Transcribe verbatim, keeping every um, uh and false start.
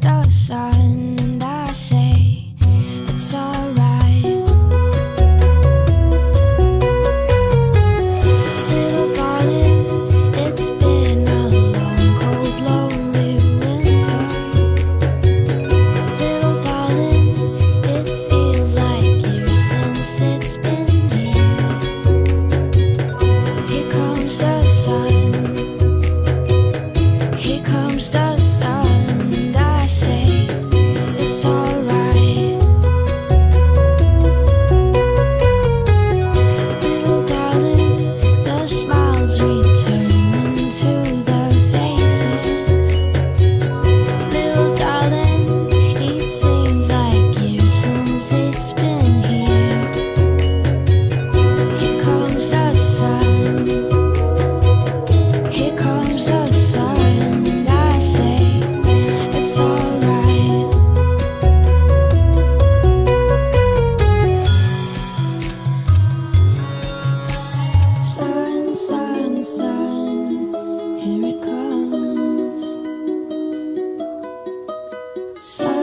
comes the sun and I say it's alright. Little darling, it's been a long, cold, lonely winter. Little darling, it feels like years since it's been here. Here comes the sun, here comes the sun, sun, sun, here it comes. Sun.